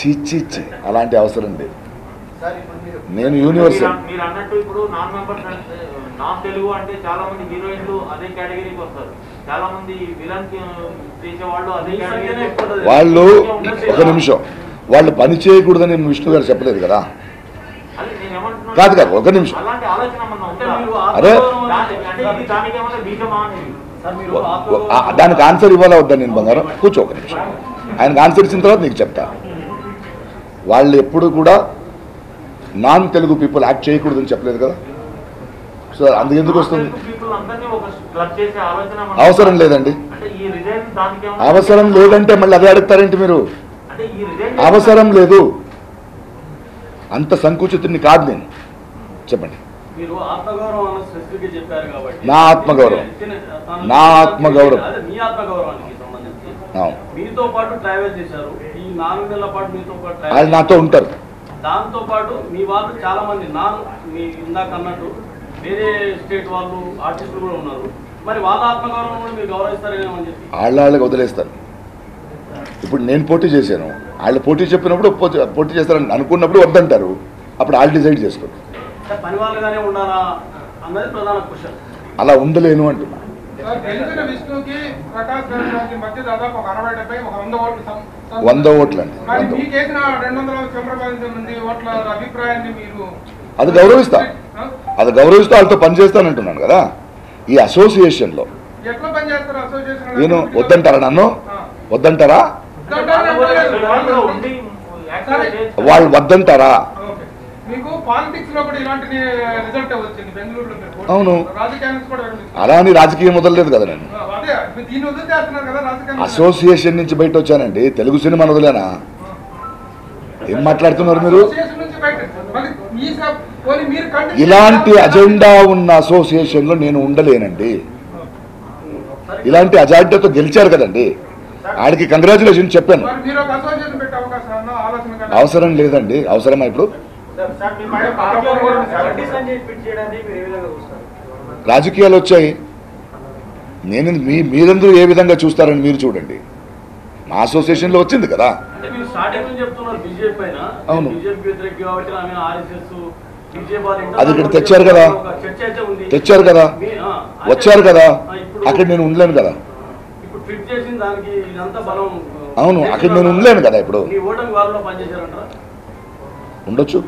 చిచ్చి అలాంటి అవసరం లేదు. నేను యూనివర్సల్ వాళ్ళు ఒక నిమిషం వాళ్ళు పని చేయకూడదని విష్ణు గారు చెప్పలేదు కదా, కాదు కాదు ఒక నిమిషం. అరే దానికి ఆన్సర్ ఇవ్వాలా వద్దా? నేను బంగారం కూర్చో ఒక నిమిషం, ఆయనకు ఆన్సర్ ఇచ్చిన తర్వాత నీకు చెప్తా. వాళ్ళు ఎప్పుడు కూడా నాన్ తెలుగు పీపుల్ యాక్ట్ చేయకూడదని చెప్పలేదు కదా, సో అందుకెందుకు వస్తుంది? అవసరం లేదండి, అవసరం లేదంటే మళ్ళీ అదే అడుగుతారేంటి మీరు? అవసరం లేదు, అంత సంకుచితుడిని కాదు నేను. చెప్పండి. నా ఆత్మగౌరవం, నా ఆత్మగౌరవం. వాళ్ళు నాతో ఉంటారు, దాంతో పాటు మీ వాళ్ళు చాలా మంది ఇందాక అన్నట్టు వేరే స్టేట్ వాళ్ళు ఆర్టిస్టులు కూడా ఉన్నారు. మరి వాళ్ళ ఆత్మగౌరవం కూడా మీరు గౌరవిస్తారేమని చెప్పి వాళ్ళకి వదిలేస్తారు. ఇప్పుడు నేను పోటీ చేశాను, వాళ్ళు పోటీ చెప్పినప్పుడు పోటీ చేస్తారని అనుకున్నప్పుడు వద్దంటారు, అప్పుడు వాళ్ళు డిసైడ్ చేసుకోండి. పని వాళ్ళగానే ఉండాలా అన్నది ప్రధాన క్వశ్చన్. అలా ఉండలేను అంటున్నా. అది గౌరవిస్తా వాళ్ళతో పనిచేస్తానంటున్నాను కదా. ఈ అసోసియేషన్లో నేను వద్దంటారా? నన్ను వద్దంటారా? వాళ్ళు వద్దంటారా? అవును, అలా అని రాజకీయం వదలలేదు కదా నేను. అసోసియేషన్ నుంచి బయట వచ్చానండి, తెలుగు సినిమా వదిలేనా? ఏం మాట్లాడుతున్నారు మీరు? ఇలాంటి అజెండా ఉన్న అసోసియేషన్లో నేను ఉండలేనండి. ఇలాంటి అజెండాతో గెలిచారు కదండి, ఆయనకి కంగ్రాచులేషన్ చెప్పాను. అవసరం లేదండి. అవసరమా ఇప్పుడు? రాజకీయాలు వచ్చాయి, నేను మీరందరూ ఏ విధంగా చూస్తారని మీరు చూడండి. మా అసోసియేషన్లో వచ్చింది కదా. అవును, అది ఇక్కడ తెచ్చారు కదా వచ్చారు కదా, అక్కడ నేను ఉండలేను కదా. అవును, అక్కడ నేను ఉండలేను కదా. ఇప్పుడు ఉండొచ్చు.